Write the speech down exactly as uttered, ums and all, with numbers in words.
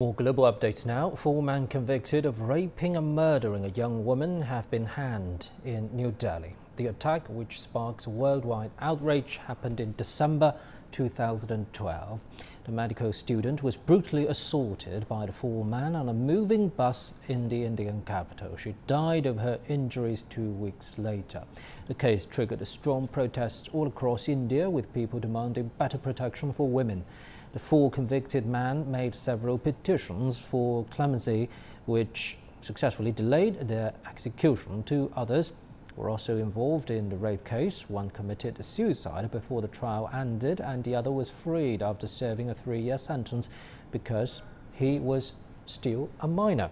More global updates now. Four men convicted of raping and murdering a young woman have been hanged in New Delhi. The attack, which sparks worldwide outrage, happened in December two thousand twelve. The medical student was brutally assaulted by the four men on a moving bus in the Indian capital. She died of her injuries two weeks later. The case triggered strong protests all across India, with people demanding better protection for women. The four convicted men made several petitions for clemency, which successfully delayed their execution. Two others were also involved in the rape case. One committed suicide before the trial ended, and the other was freed after serving a three-year sentence because he was still a minor.